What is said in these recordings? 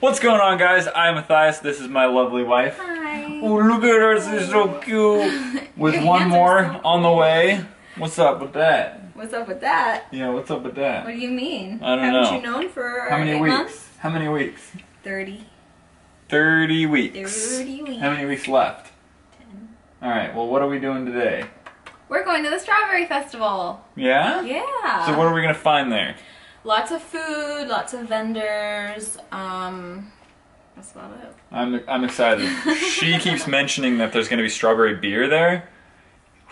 What's going on, guys? I'm Matthias. This is my lovely wife. Hi. Oh, look at her. She's so cute. With one more so on the way. What's up with that? What's up with that? Yeah, what's up with that? What do you mean? I don't know. Haven't you known for how many weeks? Months? How many weeks? 30. 30 weeks. 30 weeks. How many weeks left? 10. All right. Well, what are we doing today? We're going to the Strawberry Festival. Yeah? Yeah. So what are we going to find there? Lots of food, lots of vendors, that's about it. I'm excited. She keeps mentioning that there's going to be strawberry beer there.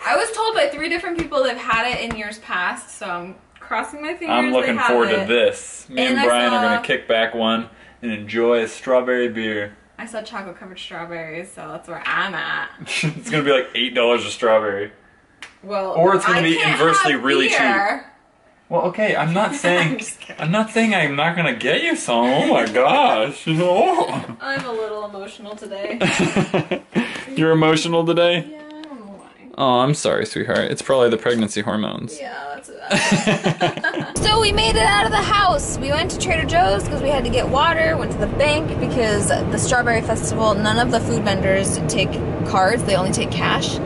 I was told by 3 different people they've had it in years past, so I'm crossing my fingers. I'm looking forward to this. Me and Brian are going to kick back one and enjoy a strawberry beer. I saw chocolate-covered strawberries, so that's where I'm at. It's going to be like $8 a strawberry. Well, or it's going to be inversely really cheap. Well, okay, I'm not saying I'm not gonna get you some. Oh my gosh! Oh. I'm a little emotional today. You're emotional today? Yeah, I don't know why. Oh, I'm sorry, sweetheart. It's probably the pregnancy hormones. Yeah, that's it. So we made it out of the house. We went to Trader Joe's because we had to get water. Went to the bank because the Strawberry Festival. None of the food vendors take cards. They only take cash,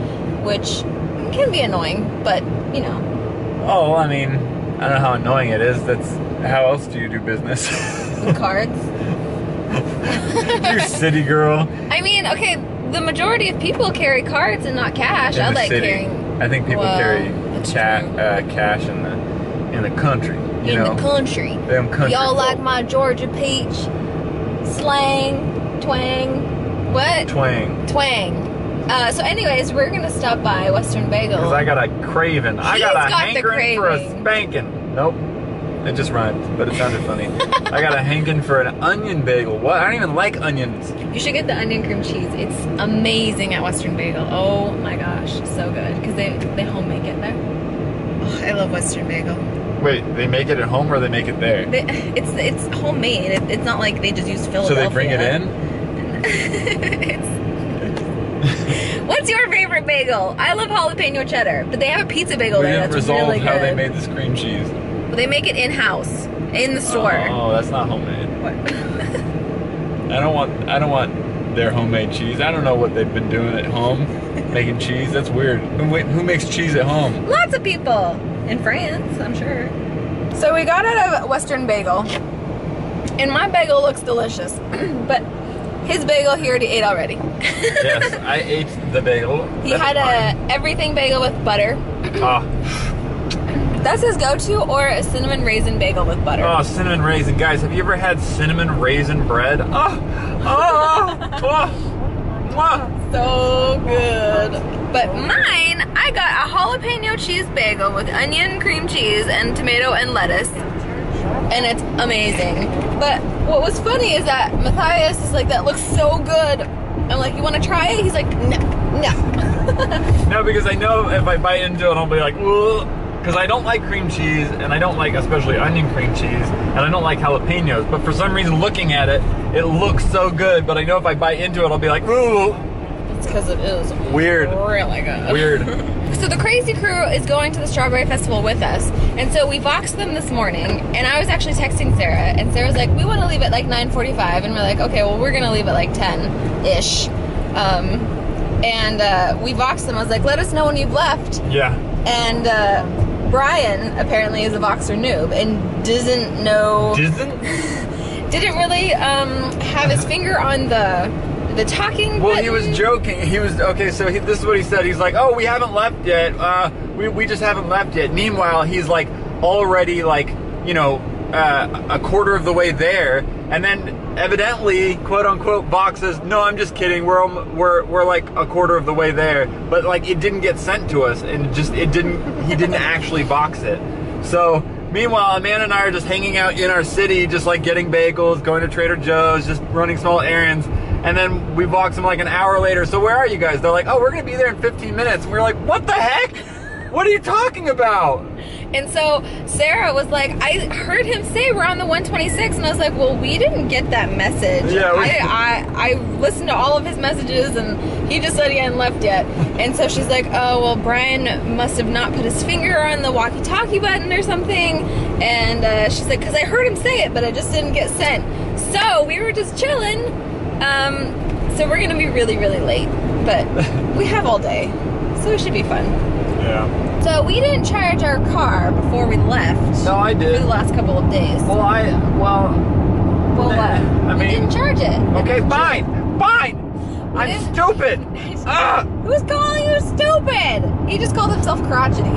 which can be annoying, but you know. Oh, I mean. I don't know how annoying it is. That's how else do you do business? With cards. You're a city girl. I mean, okay, the majority of people carry cards and not cash. I like carrying. I think people carry cash in the country. You know? The country. Them country. Y'all like my Georgia peach, slang, twang, what? Twang. Twang. So anyways, we're going to stop by Western Bagel. Because I got a craving. I got a hankering for a spanking. Nope. It just rhymed, but it sounded funny. I got a hankering for an onion bagel. What? I don't even like onions. You should get the onion cream cheese. It's amazing at Western Bagel. Oh my gosh, so good. Because they home make it there. Oh, I love Western Bagel. Wait, they make it at home or they make it there? It's homemade. It's not like they just use Philadelphia. So they bring it in? It's... What's your favorite bagel? I love jalapeno cheddar, but they have a pizza bagel there that's really good. We didn't resolve how they made this cream cheese. Well, they make it in-house, in the store. Oh, that's not homemade. What? I don't want their homemade cheese. I don't know what they've been doing at home, making cheese. That's weird. Who makes cheese at home? Lots of people. In France, I'm sure. So we got out of Western Bagel, and my bagel looks delicious, but... His bagel, he already ate already. Yes, I ate the bagel. He had a everything bagel with butter. Ah. That's his go-to, or a cinnamon raisin bagel with butter. Oh, cinnamon raisin. Guys, have you ever had cinnamon raisin bread? Oh, oh, oh, oh. So good. But mine, I got a jalapeno cheese bagel with onion, cream cheese, and tomato and lettuce. And it's amazing. But what was funny is that Matthias is like, that looks so good. I'm like, you want to try it? He's like, no, no. No, because I know if I bite into it, I'll be like, ugh. Because I don't like cream cheese, and I don't like especially onion cream cheese, and I don't like jalapenos. But for some reason, looking at it, it looks so good. But I know if I bite into it, I'll be like, ugh. It's because it is weird. Really good. Weird. So the Crazy Crew is going to the Strawberry Festival with us, and so we boxed them this morning, and I was actually texting Sarah, and Sarah's like, we want to leave at like 9:45, and we're like, okay, well, we're going to leave at like 10-ish, we boxed them. I was like, let us know when you've left. Yeah. And Brian apparently is a boxer noob and doesn't know... Didn't really have his finger on the talking button. Well, he was joking. He was, okay, so this is what he said. He's like, oh, we haven't left yet. We just haven't left yet. Meanwhile, he's like already like, you know, a quarter of the way there. And then evidently, quote unquote, Box says, no, I'm just kidding. We're like a quarter of the way there. But like, it didn't get sent to us, and he didn't actually box it. So meanwhile, Amanda and I are just hanging out in our city, just like getting bagels, going to Trader Joe's, just running small errands. And then we boxed them like an hour later. So where are you guys? They're like, oh, we're going to be there in 15 minutes. And we were like, what the heck? What are you talking about? And so Sarah was like, I heard him say we're on the 126. And I was like, well, we didn't get that message. Yeah, I listened to all of his messages, and he just said he hadn't left yet. And so she's like, oh, well, Brian must have not put his finger on the walkie-talkie button or something. And she's like, because I heard him say it, but I just didn't get sent. So we were just chilling. So we're gonna be really, really late, but we have all day, so it should be fun. Yeah. So we didn't charge our car before we left. No, I did. For the last couple of days. Well, I mean, we didn't charge it. Okay, fine, fine. I'm stupid. Who's calling you stupid? He just called himself crotchety.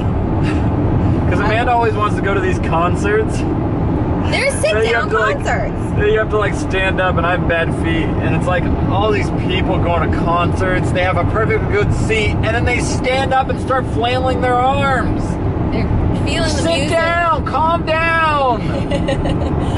Because Amanda always wants to go to these concerts. There's sit-down concerts. Like, you have to like stand up, and I have bad feet, and it's like all these people going to concerts. They have a perfect good seat, and then they stand up and start flailing their arms. They're feeling the music. Sit down. Calm down.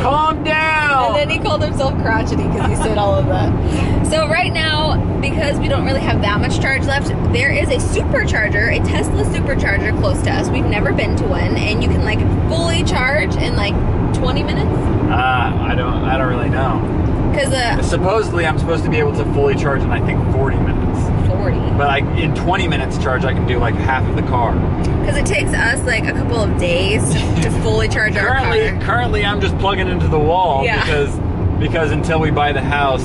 Calm down. And then he called himself crotchety because he said all of that. So right now, because we don't really have that much charge left, there is a supercharger, a Tesla supercharger close to us. We've never been to one, and you can like fully charge in like 20 minutes? I don't really know. Cause supposedly I'm supposed to be able to fully charge in I think 40 minutes. 40. But like in 20 minutes charge I can do like half of the car. Because it takes us like a couple of days to fully charge our car. Currently I'm just plugging into the wall because until we buy the house,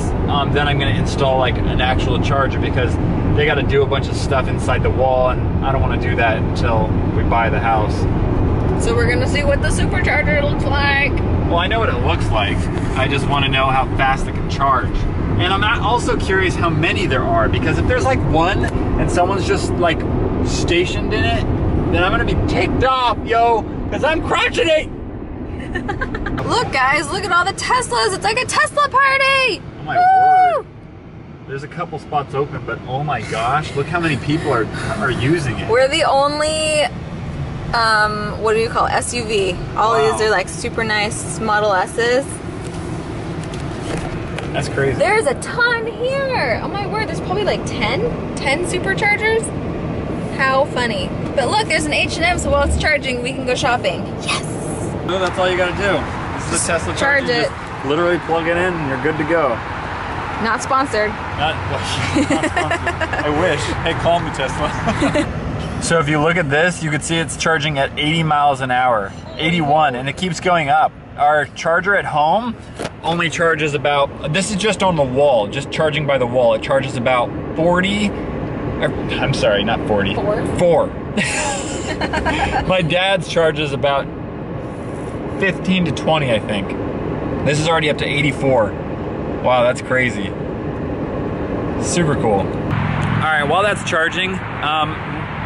then I'm gonna install like an actual charger because they got to do a bunch of stuff inside the wall and I don't want to do that until we buy the house. So we're gonna see what the supercharger looks like. Well, I know what it looks like. I just want to know how fast it can charge. And I'm also curious how many there are, because if there's like one and someone's just like stationed in it, then I'm gonna be ticked off, yo, because I'm crotchety it. Look guys, look at all the Teslas. It's like a Tesla party. Oh my word. There's a couple spots open, but oh my gosh, look how many people are using it. We're the only what do you call it? SUV. All wow. These are like super nice Model S's. That's crazy. There's a ton here. Oh my word, there's probably like 10 superchargers. How funny. But look, there's an H&M, so while it's charging, we can go shopping. Yes! No, that's all you gotta do. This is a Tesla charger. Charge it. Just literally plug it in and you're good to go. Not sponsored. Not sponsored. I wish. Hey, call me Tesla. So if you look at this, you can see it's charging at 80 miles an hour, 81, and it keeps going up. Our charger at home only charges about, this is just on the wall, just charging by the wall. It charges about 40, I'm sorry, not 40. Four. My dad's charges about 15 to 20, I think. This is already up to 84. Wow, that's crazy. Super cool. All right, while that's charging,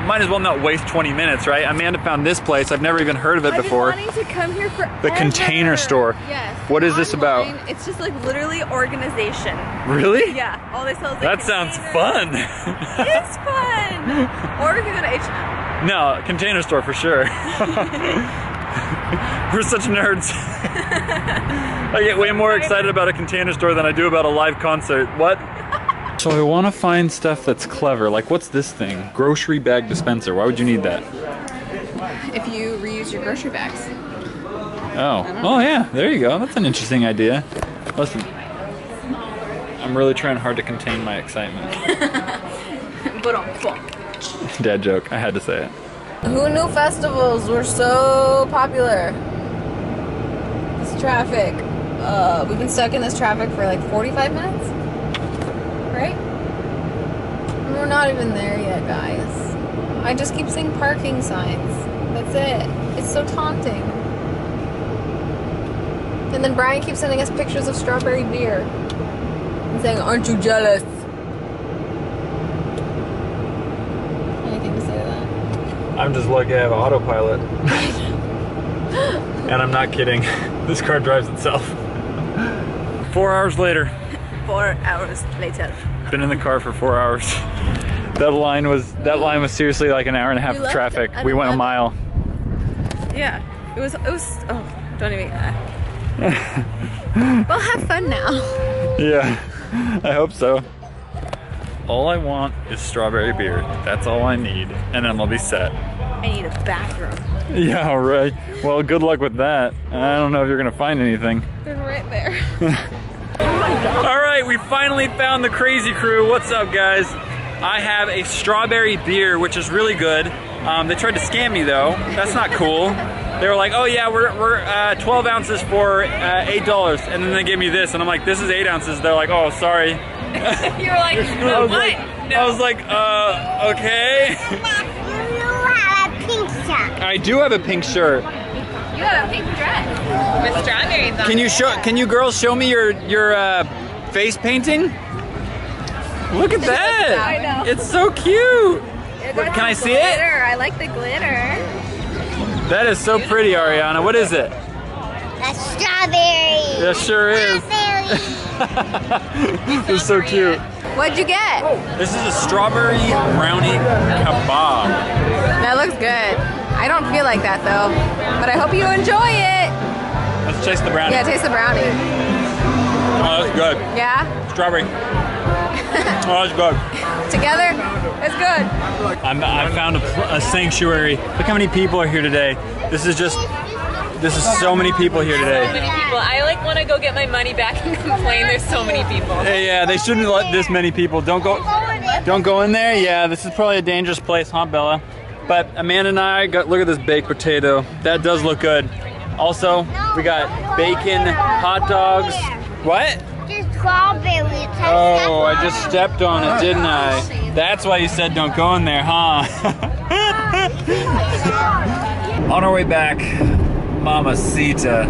might as well not waste 20 minutes, right? Amanda found this place. I've never even heard of it before. I've been wanting to come here forever. The Container Store. Yes. What is this about? It's just like literally organization. Really? Yeah. All they sell is like containers. Sounds fun. It's fun. Or we can go to H and M. No, Container Store for sure. We're such nerds. I get way more excited about a Container Store than I do about a live concert. What? So I want to find stuff that's clever. Like, what's this thing? Grocery bag dispenser. Why would you need that? If you reuse your grocery bags. Oh. Oh, yeah. There you go. That's an interesting idea. Listen, I'm really trying hard to contain my excitement. Dad joke. I had to say it. Who knew festivals were so popular? This traffic. We've been stuck in this traffic for like 45 minutes. Right? We're not even there yet, guys. I just keep seeing parking signs. That's it. It's so taunting. And then Brian keeps sending us pictures of strawberry beer and saying, "Aren't you jealous?" Anything to say to that? I'm just lucky I have an autopilot. And I'm not kidding. This car drives itself. 4 hours later. 4 hours later. Been in the car for 4 hours. That line was seriously like an hour and a half of traffic. We went a mile. Yeah. It was oh, don't even. We'll have fun now. Yeah. I hope so. All I want is strawberry beer. That's all I need. And then I'll be set. I need a bathroom. Yeah, right. Well, good luck with that. I don't know if you're gonna find anything. They're right there. All right, we finally found the Crazy Crew. What's up, guys? I have a strawberry beer, which is really good. They tried to scam me, though. That's not cool. They were like, oh yeah, we're 12 ounces for $8, and then they gave me this, and I'm like, this is 8 ounces. They're like, oh, sorry. You were like, no, what? I was like, okay. I do have a pink shirt. You have a pink dress with strawberries on. Can you show? Can you girls show me your face painting? Look at that! I know. It's so cute. Can I see it? I like the glitter. That is so pretty, Ariana. What is it? A strawberry. It sure is. It's so cute. What'd you get? This is a strawberry brownie kebab. That looks good. I don't feel like that though, but I hope you enjoy it. Let's taste the brownie. Yeah, taste the brownie. Oh, that's good. Yeah? Strawberry. Oh, that's good. Together, it's good. I found a sanctuary. Look how many people are here today. This is so many people here today. So many people. I like want to go get my money back and complain. There's so many people. Hey, yeah, they shouldn't let this many people. Don't go in there. Yeah, this is probably a dangerous place, huh, Bella? But Amanda and I got. Look at this baked potato. That does look good. Also, we got bacon, hot dogs. What? Oh, I just stepped on it, didn't I? That's why you said don't go in there, huh? On our way back, Mamacita,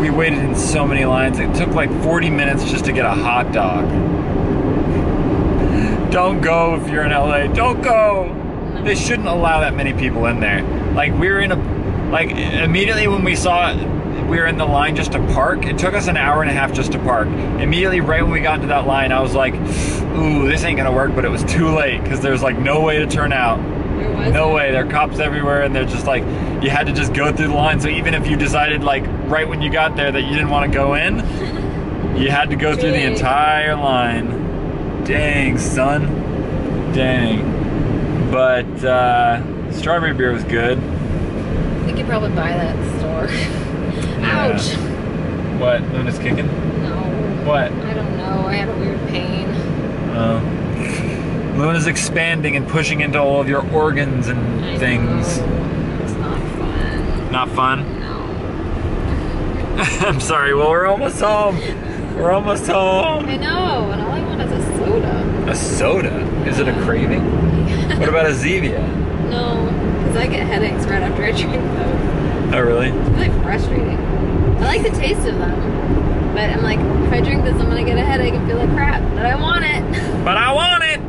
we waited in so many lines. It took like 40 minutes just to get a hot dog. Don't go if you're in LA. Don't go! They shouldn't allow that many people in there. Like, we were in a... Like, immediately when we saw it, we were in the line just to park. It took us an hour and a half just to park. Immediately, right when we got into that line, I was like, ooh, this ain't gonna work, but it was too late, because there's like no way to turn out. No way, there are cops everywhere, and they're just like, you had to just go through the line, so even if you decided like, right when you got there that you didn't want to go in, you had to go through the entire line. Dang, son. Dang. But, strawberry beer was good. We could probably buy that at the store. Ouch. What? Luna's kicking? No. What? I don't know. I have a weird pain. Oh. Luna's expanding and pushing into all of your organs and things. Know. It's not fun. Not fun? No. I'm sorry. Well, we're almost home. We're almost home. I know. And all I want is a soda. A soda? Is it a craving? What about a Zevia? No. Because I get headaches right after I drink those. Oh really? It's really frustrating. I like the taste of them, but I'm like, if I drink this, I'm gonna get a headache and feel like crap. But I want it. But I want it.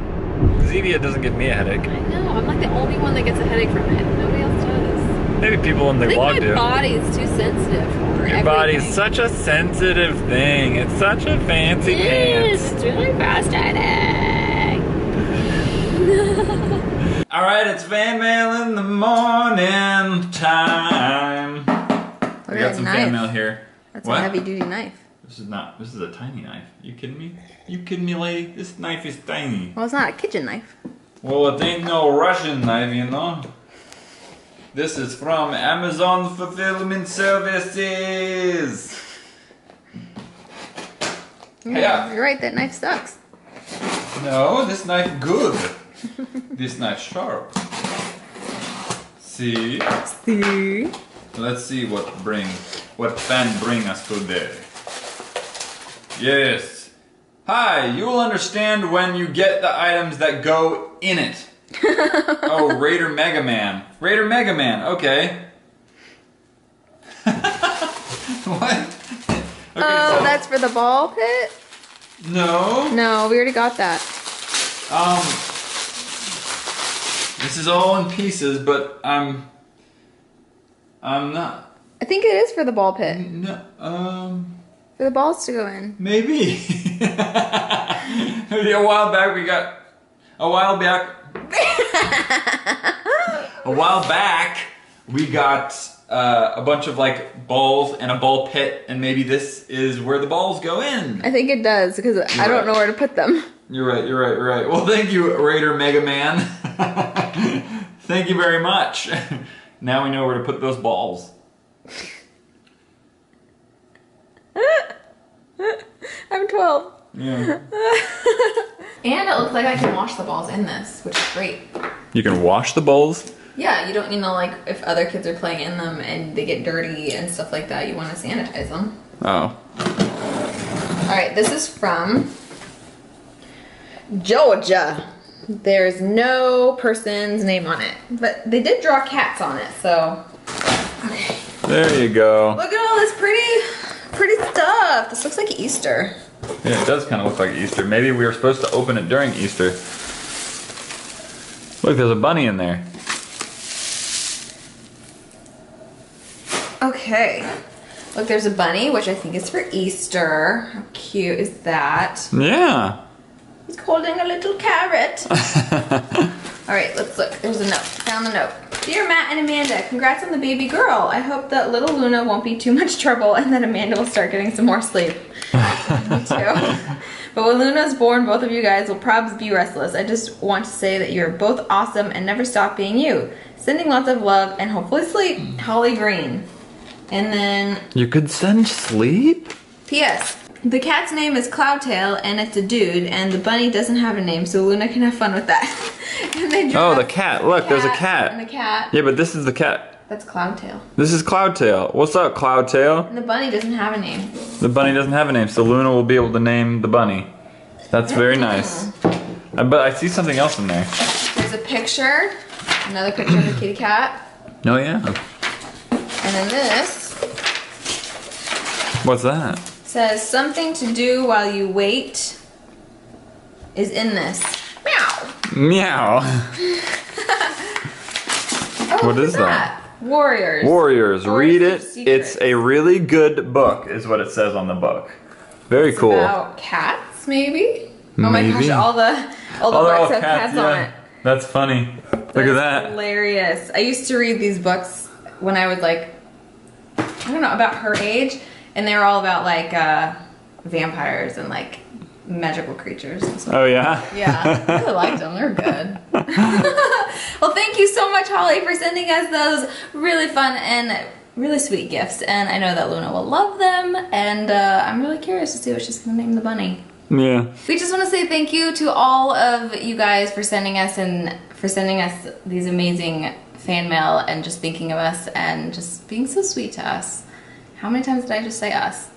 Zevia doesn't give me a headache. I know. I'm like the only one that gets a headache from it. Nobody else does. Maybe people in the vlog do. I think my body's too sensitive for everything. Your body's such a sensitive thing. It's such a fancy pants. It's really frustrating. All right, it's fan mail in the morning time. We got some fan mail here. That's a heavy duty knife. This is not, this is a tiny knife. You kidding me? You kidding me, lady? This knife is tiny. Well, it's not a kitchen knife. Well, it ain't no Russian knife, you know. This is from Amazon Fulfillment Services. Yeah, you're right, that knife sucks. No, this knife good. This knife sharp. See? See? Let's see what fan bring us today. Yes. Hi, you will understand when you get the items that go in it. Oh, Raider Mega Man. Raider Mega Man, okay. What? Okay, oh, so that's for the ball pit? No. No, we already got that. This is all in pieces, but I'm not. I think it is for the ball pit. No, for the balls to go in. Maybe. A while back we got a bunch of like balls and a ball pit, and maybe this is where the balls go in. I think it does, because I don't know where to put them. You're right, you're right, you're right. Well, thank you, Raider Mega Man. Thank you very much. Now we know where to put those balls. I'm 12. Yeah. And it looks like I can wash the balls in this, which is great. You can wash the balls? Yeah, you don't, you know, like if other kids are playing in them and they get dirty and stuff like that, you want to sanitize them. Oh. All right, this is from Georgia. There's no person's name on it, but they did draw cats on it, so. Okay. There you go. Look at all this pretty stuff. This looks like Easter. Yeah, it does kind of look like Easter. Maybe we were supposed to open it during Easter. Look, there's a bunny in there. Okay. Look, there's a bunny, which I think is for Easter. How cute is that? Yeah. He's holding a little carrot. All right, let's look. There's a note. Found the note. Dear Matt and Amanda, congrats on the baby girl. I hope that little Luna won't be too much trouble and that Amanda will start getting some more sleep. Me too. But when Luna's born, both of you guys will probably be restless. I just want to say that you're both awesome and never stop being you. Sending lots of love and hopefully sleep. Holly Green. And then... You could send sleep? P.S. The cat's name is Cloudtail, and it's a dude, and the bunny doesn't have a name, so Luna can have fun with that. And they draw the cat. Look, there's a cat. And the cat. Yeah, but this is the cat. That's Cloudtail. This is Cloudtail. What's up, Cloudtail? And the bunny doesn't have a name. The bunny doesn't have a name, so Luna will be able to name the bunny. That's very nice. But I see something else in there. There's a picture. Another picture of a kitty cat. Oh, yeah. And then this. What's that? Says something to do while you wait is in this. Meow. Meow. What is that? Warriors. Warriors. Read it. It's a really good book, is what it says on the book. Very cool. About cats, maybe? Oh my gosh! All the books have cats on it. That's funny. Look at that. Hilarious. I used to read these books when I was like, I don't know, about her age. And they were all about like vampires and like magical creatures and stuff. Oh yeah? Yeah, I really liked them, they were good. Well, thank you so much, Holly, for sending us those really fun and really sweet gifts. And I know that Luna will love them, and I'm really curious to see what she's gonna name the bunny. Yeah. We just wanna say thank you to all of you guys for sending us and for sending us these amazing fan mail and just thinking of us and just being so sweet to us. How many times did I just say us?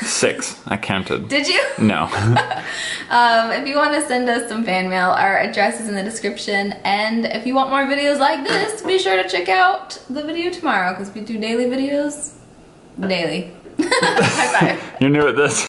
6. I counted. Did you? No. If you want to send us some fan mail, our address is in the description. And if you want more videos like this, be sure to check out the video tomorrow because we do daily videos. Daily. Bye bye. You're new at this.